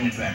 分ですね。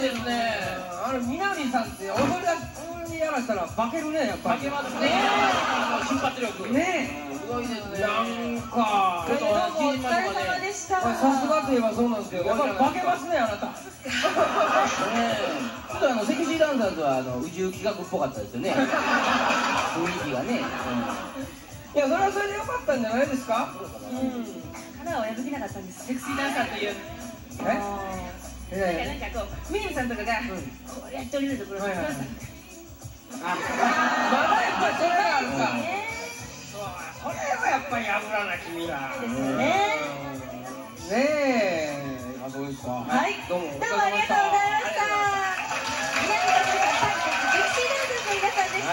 いですね。あのみなみさんって踊りだけやらしたら化けるね、やっぱり。化けますね。瞬発力。ね。すごいですね。なんか。どうもお疲れ様でした。さすがといえばそうなんですけど、やっぱり化けますね、あなた。ちょっとセクシーダンサーとは宇宙企画っぽかったですよね。雰囲気がね。いや、それはそれで良かったんじゃないですか。うん。カラーを破けなかったんです。セクシーダンサーという。なんかこう、みなみさんとかがこうやっておりるところ。あ、まだやっぱりそれがあるか。それはやっぱり破らな君だ。ねえ。あ、そうですか。はい。どうもありがとうございました。みなみさんとかセクシーダンサーの皆さんでし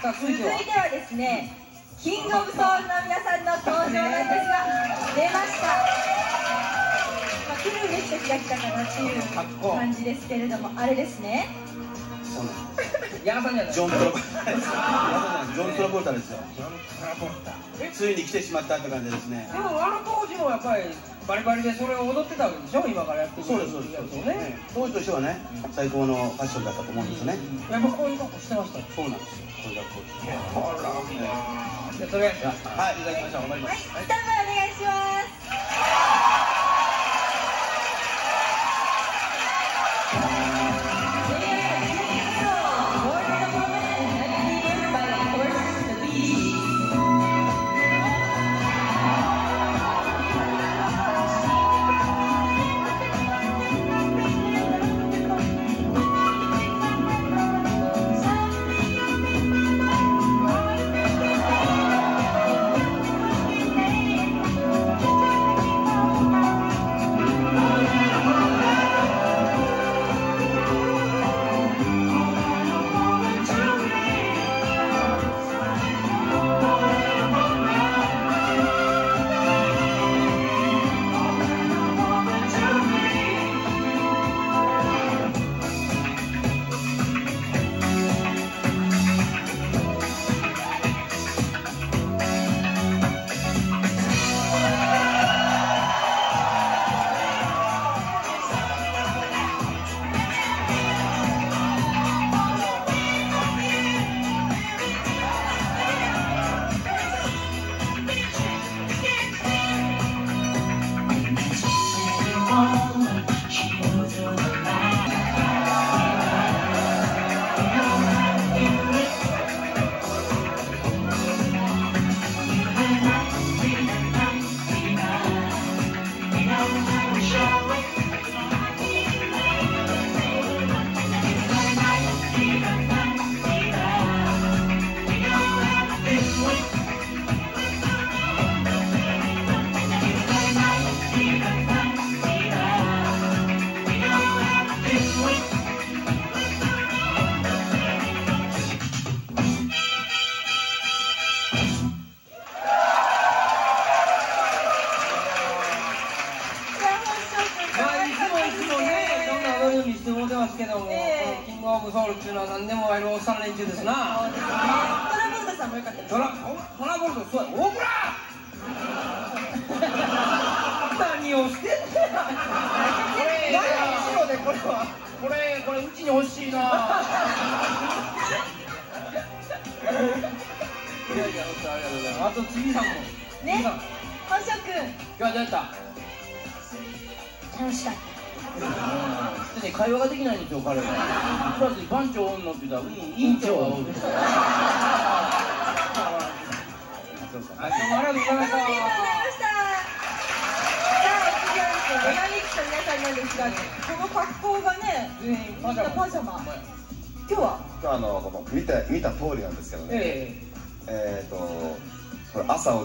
た。さあ、続いてはですね、キングオブソウルの皆さんの登場なんですが、出ました。まあ、来るべき時が来たかなっていう感じですけれども、あれですね。ヤマさんじゃない。ジョン・トラボルタ。ジョン・トラボルタですよ。ジョン・トラボルタ。ついに来てしまったって感じですね。でも、あの当時もやっぱりバリバリでそれを踊ってたわけでしょ、今からやってる。そうです、そうですね。当時としてはね、最高のファッションだったと思うんですよね。やっぱこういう格好してました。そうなんですよ。こういう格好してました。じゃあ、とりあえず、はい、いただきましょう。頑張ります。スタンバイお願いします。朝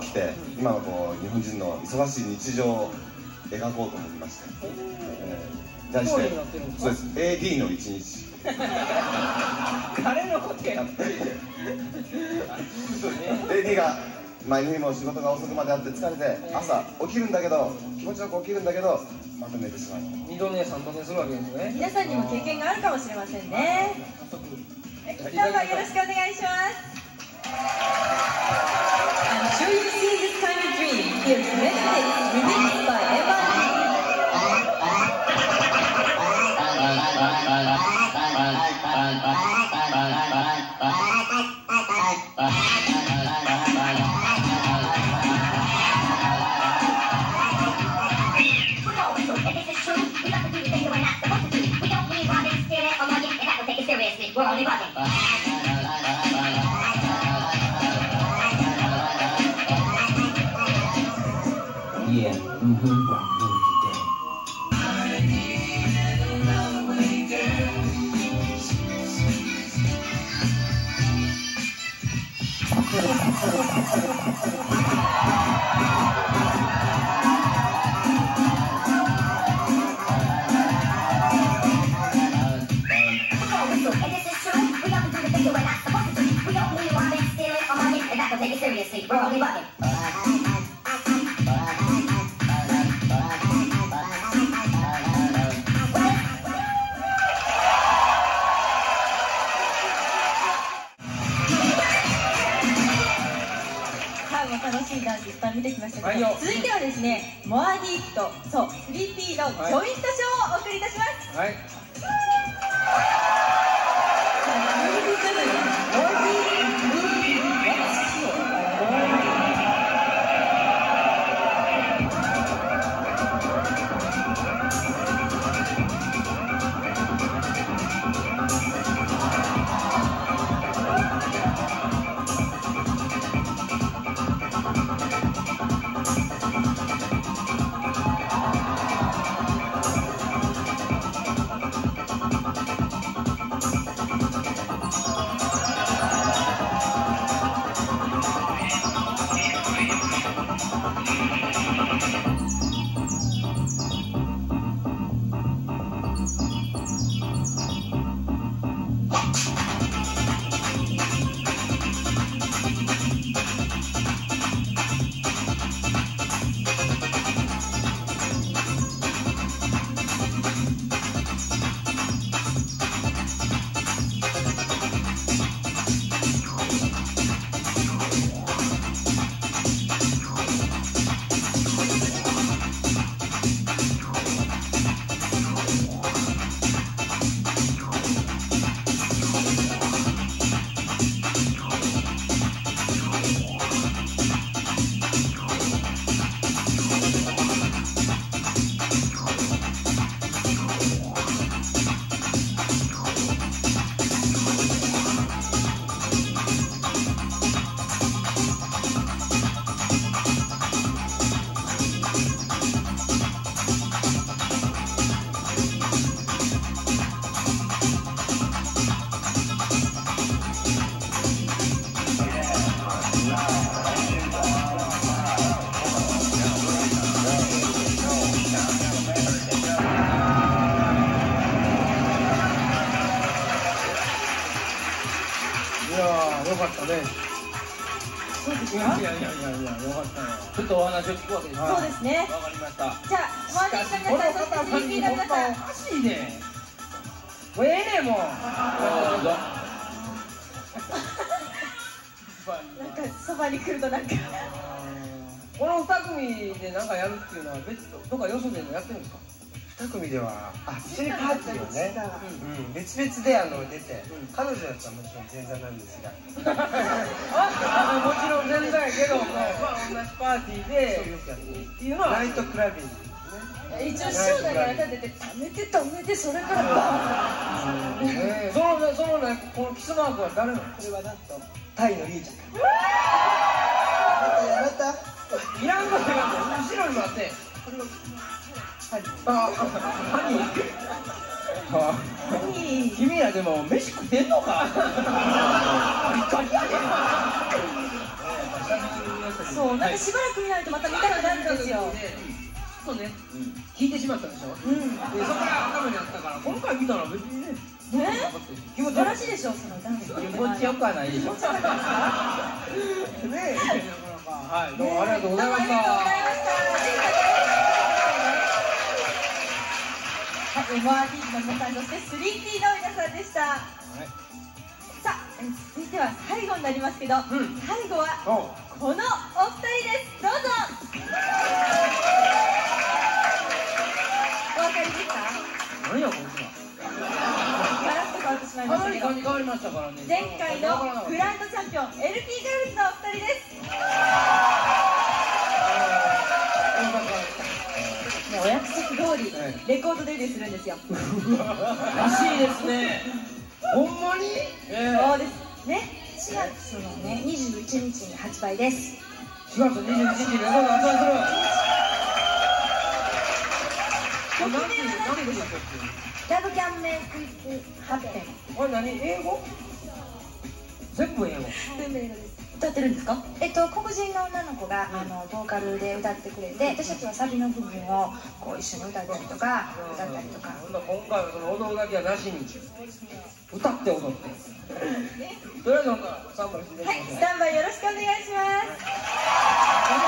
起きて、今のこう日本人の忙しい日常を描こうと思いまして、題して、そうです、AD の一日。誰のことやってる。AD が前の日も仕事が遅くまであって疲れて、朝起きるんだけど、気持ちよく起きるんだけど、また寝てしまう。二度寝三度寝するわけですね。皆さんにも経験があるかもしれませんね。どうぞよろしくお願いします。I'm sure you see this kind of dream. It's message released by MRT. 点5分吧。見てきましたけど、続いてはですね、モアディープとそう 3P のジョイントショーをお送りいたします。はい、ちょっとお話を聞くわけですね。そうですね。わかりました。じゃあ、マーティンの皆さん、そして 3P の皆さん。おかしいね。もうええねもう。なんかそばに来るとなんか。この2組でなんかやるっていうのは別とかよそでもやってるんですか？2組ではシェイパーティーをね、別々で出て、彼女だったらもちろん前座なんですが、もちろん前座やけど、同じパーティーでっていうのはナイトクラブに一応ショーだから立てて貯めてそれからバーン。そのね、このキスマークは誰なの？これはなんとタイのリーちゃん。やられた？いらんことが後ろに待って。ハニー君らでも飯食ってんのか。そう、なんかしばらく見ないとまた見たくなるんですよ。ちょっとね、聞いてしまったでしょ。で、そこから頭にあったから今回見たら別にね、気持ち悪いでしょ。そのダンス気持ちよくはないでしょ。ねえ、はい、どうもありがとうございました。MRT の皆さん、そして 3P の皆さんでした。はい、さあ、続いては最後になりますけど、最後はこのお二人です。どうぞ。お分かりですか？何やこいつは。ガラッと変わってしまいましたけど。変わりましたからね。前回のグランドチャンピオン LP ガールズのお二人です。お約束通りレコードデビューするんですよ。らしいですね。ほんまに？そうですね。4月21日に発売です。4月21日にレコード発売する。ラブキャンメンこれ何、英語？全部英語。歌ってるんですか？黒人の女の子がボーカルで歌ってくれて、私たちはサビの部分をこう一緒に歌ったりとか今回はその踊るだけはなしに歌って踊ってとりあえずスタンバイしてください。はい、スタンバイよろしくお願いします。嬉し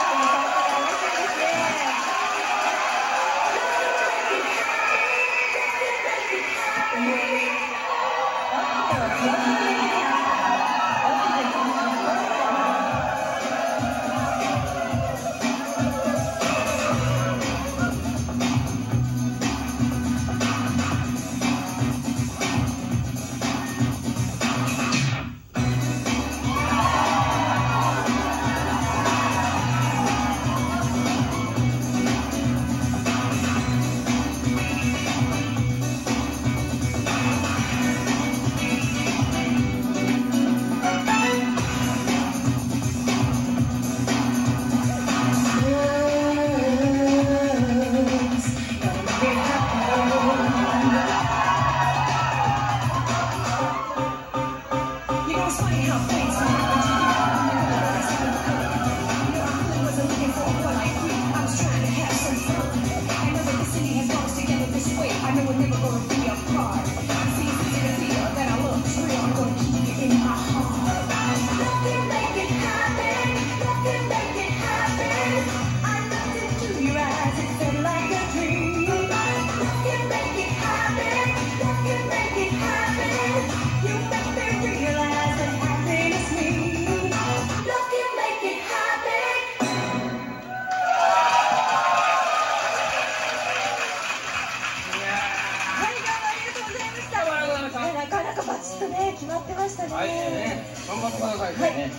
いです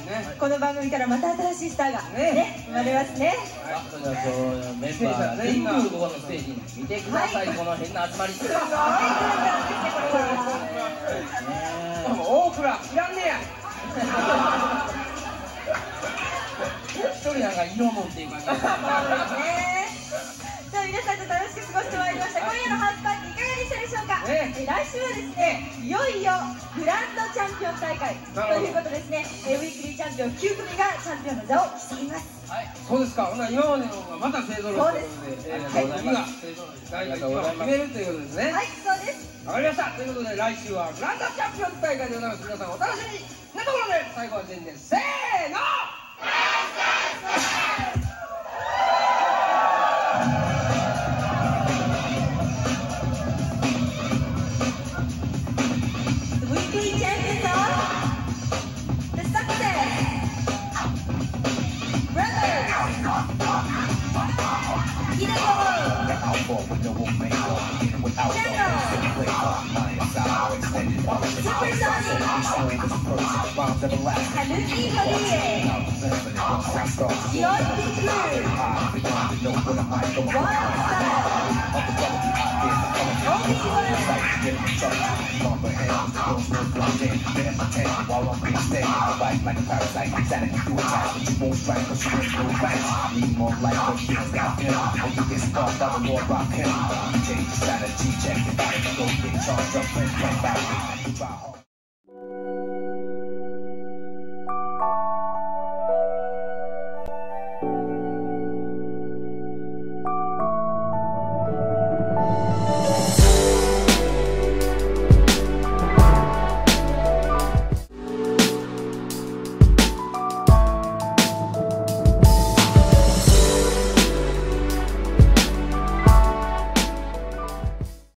ね。この番組からまた新しいスターがね生まれますね。それでは今日メンバー全部ここのステージに見てください。この変な集まりすごい。これは大倉いらんねや一人なんか色もっていう感じ。皆さんと楽しく過ごしてまいりました。今夜のハウスパーティーいかがでしたでしょうか。来週はですね、いよいよグランドチャンピオン大会ということですね。ウィークリーチャンピオン9組がチャンピオンの座を競います。はい、そうですか。ほな今までの方がまた勢ぞろいということで、次が大会を決めるということですね。はい、そうです。わかりました。ということで来週はグランドチャンピオン大会でございます。皆さんお楽しみに。なところで最後は全然せーの